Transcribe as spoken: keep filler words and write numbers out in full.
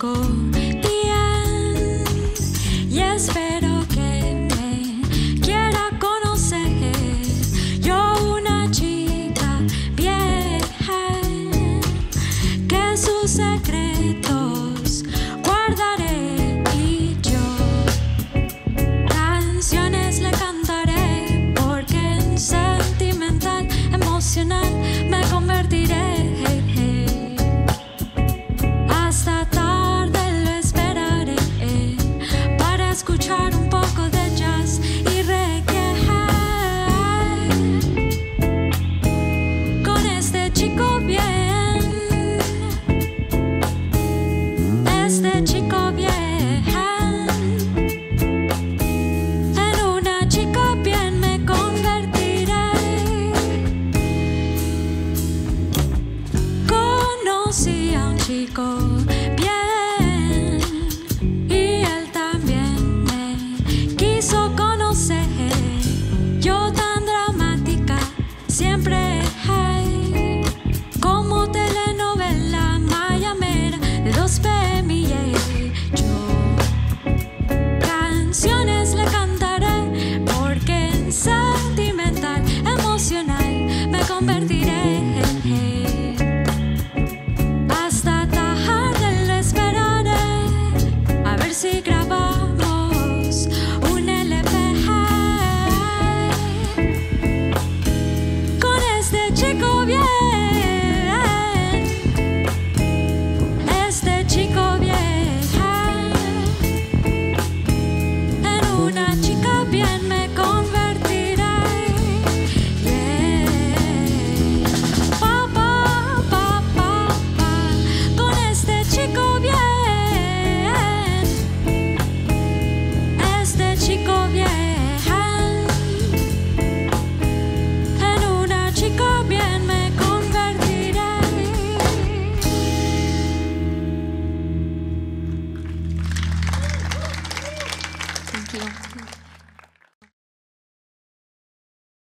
rincón.